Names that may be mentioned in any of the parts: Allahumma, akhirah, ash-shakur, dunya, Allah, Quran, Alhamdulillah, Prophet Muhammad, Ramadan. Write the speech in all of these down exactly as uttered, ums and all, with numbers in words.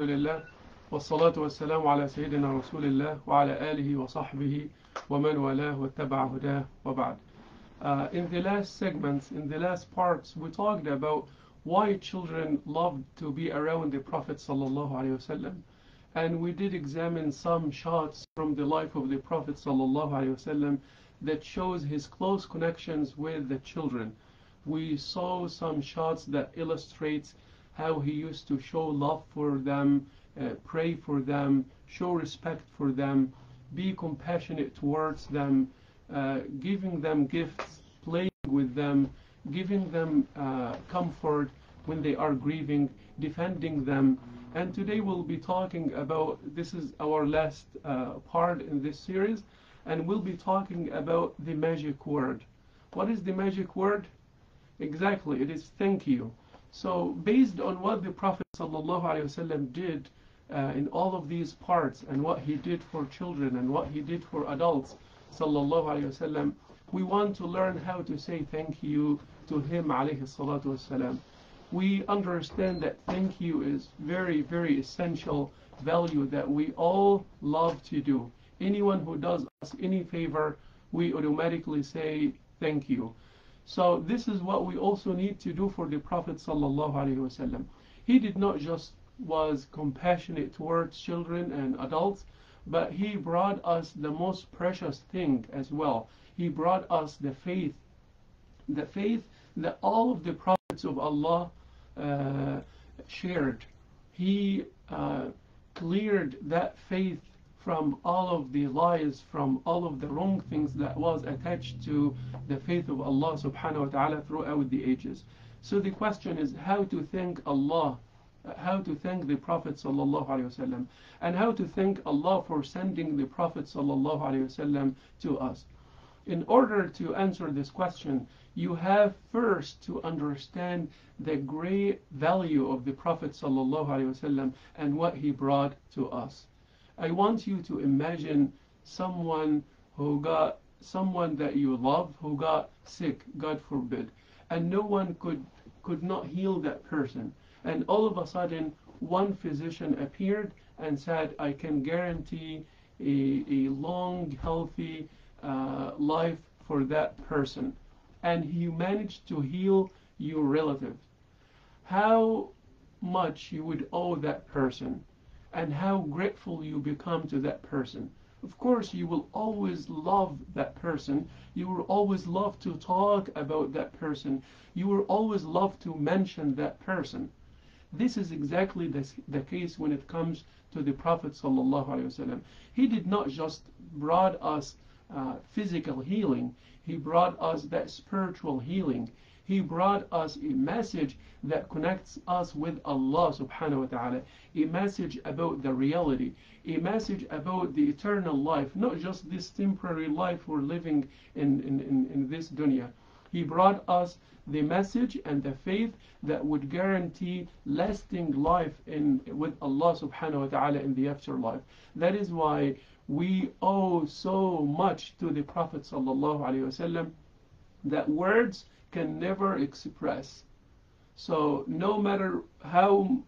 Alhamdulillah, wassalatu wassalamu ala Sayyidina Rasulillah wa ala alihi wa sahbihi wa man walah wa taba'a hudah wa ba'd. Uh, in the last segments, in the last parts, we talked about why children loved to be around the Prophet sallallahu alaihi wasallam, and we did examine some shots from the life of the Prophet sallallahu alaihi wasallam that shows his close connections with the children. We saw some shots that illustrates how he used to show love for them, uh, pray for them, show respect for them, be compassionate towards them, uh, giving them gifts, playing with them, giving them uh, comfort when they are grieving, defending them. And today we'll be talking about, this is our last uh, part in this series, and we'll be talking about the magic word. What is the magic word? Exactly, it is thank you. So based on what the Prophet ﷺ did uh, in all of these parts, and what he did for children and what he did for adults ﷺ, we want to learn how to say thank you to him ﷺ. We understand that thank you is very, very essential value that we all love to do. Anyone who does us any favor, we automatically say thank you. So this is what we also need to do for the Prophet ﷺ. He did not just was compassionate towards children and adults, but he brought us the most precious thing as well. He brought us the faith, the faith that all of the prophets of Allah uh, shared. He uh, cleared that faith from all of the lies, from all of the wrong things that was attached to the faith of Allah subhanahu wa ta'ala throughout the ages. So the question is how to thank Allah, how to thank the Prophet sallallahu alaihi wasallam, and how to thank Allah for sending the Prophet sallallahu alaihi wasallam to us. In order to answer this question, you have first to understand the great value of the Prophet sallallahu alaihi wasallam and what he brought to us. I want you to imagine someone who got, someone that you love who got sick, God forbid, and no one could, could not heal that person. And all of a sudden, one physician appeared and said, I can guarantee a, a long, healthy uh, life for that person. And he managed to heal your relative. How much you would owe that person, and how grateful you become to that person. Of course, you will always love that person. You will always love to talk about that person. You will always love to mention that person. This is exactly the, the case when it comes to the Prophet ﷺ. He did not just brought us uh, physical healing. He brought us that spiritual healing. He brought us a message that connects us with Allah subhanahu wa ta'ala, a message about the reality, a message about the eternal life, not just this temporary life we're living in, in, in, in this dunya. He brought us the message and the faith that would guarantee lasting life in, with Allah subhanahu wa ta'ala in the afterlife. That is why we owe so much to the Prophet sallallahu alaihi wasallam that words can never express. So no matter how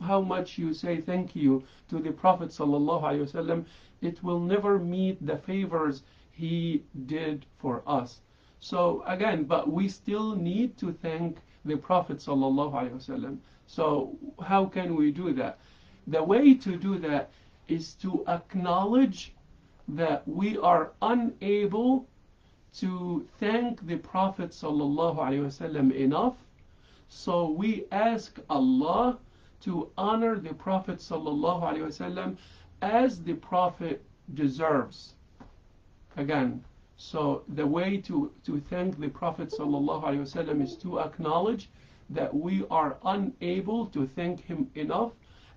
how much you say thank you to the Prophet sallallahu alaihi wasallam, it will never meet the favors he did for us. So again, but we still need to thank the Prophet sallallahu alaihi wasallam. So how can we do that? The way to do that is to acknowledge that we are unable to thank the Prophet sallallahu alaihi wasallam enough, so we ask Allah to honor the Prophet sallallahu alaihi wasallam as the Prophet deserves. Again, so the way to to thank the Prophet sallallahu alaihi wasallam is to acknowledge that we are unable to thank him enough,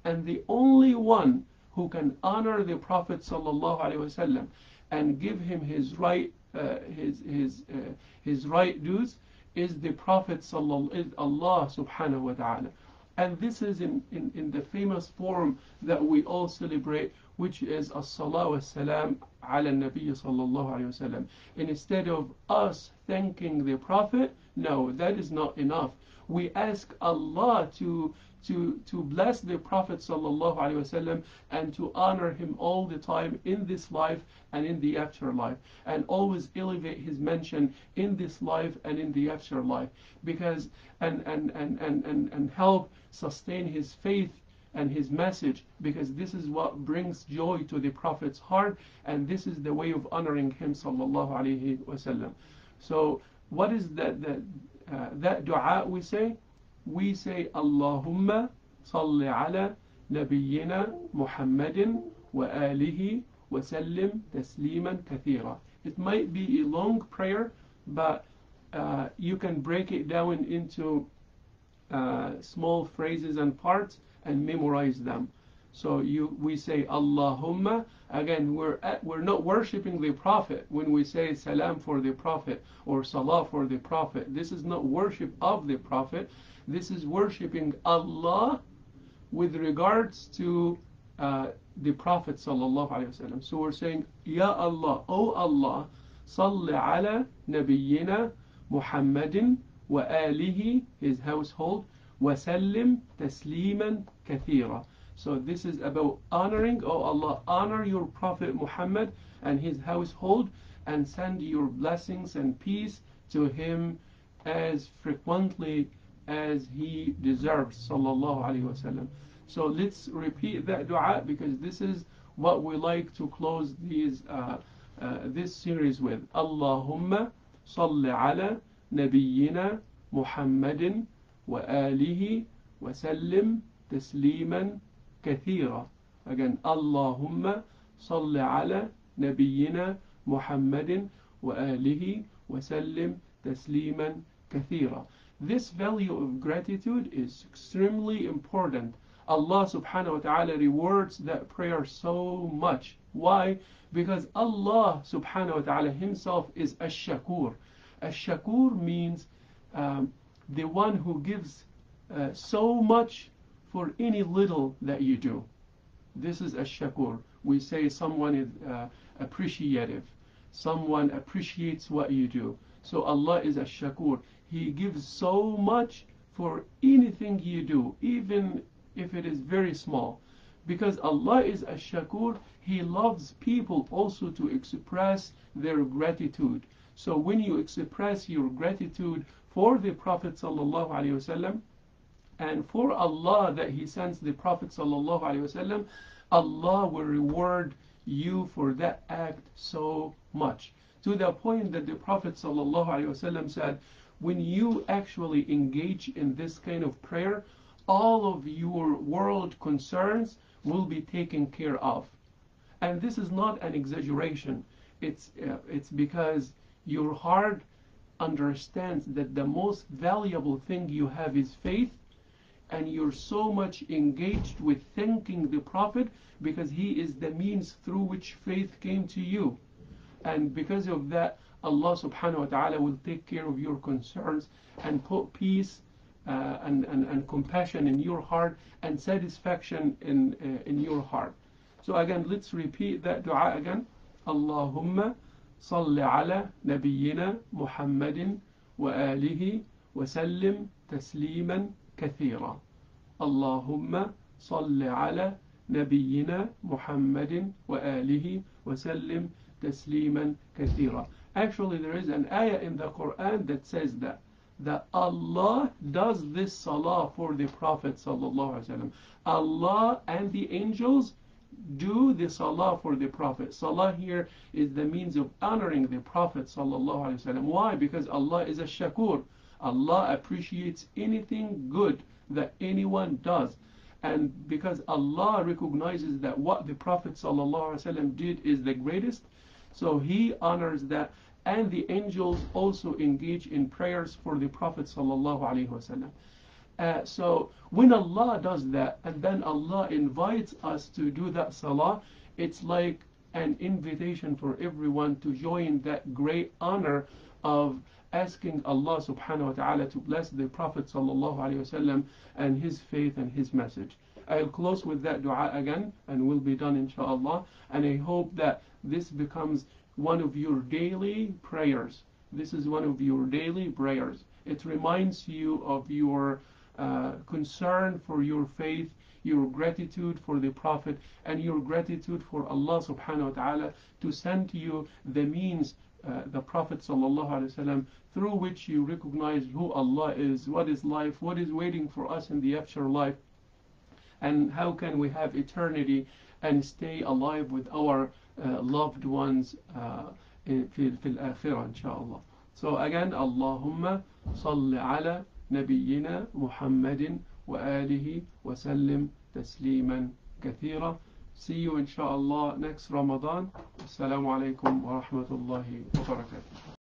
and the only one who can honor the Prophet sallallahu alaihi wasallam and give him his right Uh, his his uh, his right dues is the Prophet sallallahu is Allah subhanahu wa ta'ala. And this is in, in in the famous form that we all celebrate, which is as-salah wa salam ala Nabi sallallahu alayhi wa sallam. And instead of us thanking the Prophet, no, that is not enough. We ask Allah to to to bless the Prophet sallallahu alayhi wa sallam and to honor him all the time in this life and in the afterlife, and always elevate his mention in this life and in the afterlife, because and and and and and, and help sustain his faith and his message, because this is what brings joy to the Prophet's heart, and this is the way of honoring him sallallahu alayhi wa sallam. So what is that that uh, that dua we say? We say Allahumma salli ala nabiyyina Muhammadin wa alihi wa sallim tasliman kathira. It might be a long prayer, but uh, you can break it down into uh, small phrases and parts and memorize them. So you we say Allahumma. Again, we're at, we're not worshipping the Prophet when we say salam for the Prophet or salah for the Prophet. This is not worship of the Prophet. This is worshipping Allah with regards to uh, the Prophet sallallahu alaihi wasallam. So we're saying Ya Allah, O Allah, salli ala nabiyyina Muhammadin wa alihi, his household, wa sallim tasliman kathira. So this is about honoring, oh Allah, honor your Prophet Muhammad and his household, and send your blessings and peace to him as frequently as he deserves, sallallahu alayhi wa sallam. So let's repeat that dua, because this is what we like to close these uh, uh, this series with. Allahumma salli ala nabiyyina Muhammadin wa alihi wa sallim tasliman kathira. Again, Allahumma salli ala nabiyyina Muhammadin wa alihi wa sallim tasliman kathira. This value of gratitude is extremely important. Allah subhanahu wa ta'ala rewards that prayer so much. Why? Because Allah subhanahu wa ta'ala himself is ash-shakur. Ash-shakur means um, the one who gives uh, so much for any little that you do. This is ash-shakur. We say someone is uh, appreciative. Someone appreciates what you do. So Allah is ash-shakur. He gives so much for anything you do, even if it is very small. Because Allah is ash-shakur, He loves people also to express their gratitude. So when you express your gratitude for the Prophet sallallahu alaihi wasallam, and for Allah that He sends the Prophet sallallahu alaihi wasallam, Allah will reward you for that act so much. To the point that the Prophet sallallahu alaihi wasallam said, when you actually engage in this kind of prayer, all of your world concerns will be taken care of. And this is not an exaggeration. It's, uh, it's because your heart understands that the most valuable thing you have is faith, and you're so much engaged with thanking the Prophet because he is the means through which faith came to you. And because of that, Allah subhanahu wa ta'ala will take care of your concerns and put peace uh, and, and, and compassion in your heart and satisfaction in, uh, in your heart. So again, let's repeat that dua again. Allahumma salli ala nabiyyina Muhammadin wa alihi wa sallim tasliman kathira. Allahumma salli ala nabiyyina Muhammadin wa alihi wa sallim tasliman kathira. Actually, there is an ayah in the Quran that says that, that Allah does this salah for the Prophet sallallahu alaihi wasallam. Allah and the angels do the salah for the Prophet. Salah here is the means of honoring the Prophet sallallahu alaihi wasallam. Why? Because Allah is a shakur. Allah appreciates anything good that anyone does. And because Allah recognizes that what the Prophet sallallahu alaihi wasallam did is the greatest, so He honors that, and the angels also engage in prayers for the Prophet sallallahu alaihi wasallam. Uh, so when Allah does that, and then Allah invites us to do that salah, it's like an invitation for everyone to join that great honor of asking Allah subhanahu wa ta'ala to bless the Prophet sallallahu alaihi wasallam and his faith and his message. I'll close with that dua again and we'll be done inshallah. And I hope that this becomes one of your daily prayers. This is one of your daily prayers. It reminds you of your uh, concern for your faith, your gratitude for the Prophet, and your gratitude for Allah subhanahu wa ta'ala to send you the means, uh, the Prophet sallallahu alaihi wasallam, through which you recognize who Allah is, what is life, what is waiting for us in the afterlife, and how can we have eternity and stay alive with our uh, loved ones uh, in fil akhirah inshallah. So again, Allahumma salli ala nabiyyina Muhammadin wa alihi wa sallim tasliman kathira. See you inshallah next Ramadan. Assalamu alaikum wa rahmatullahi wa barakatuh.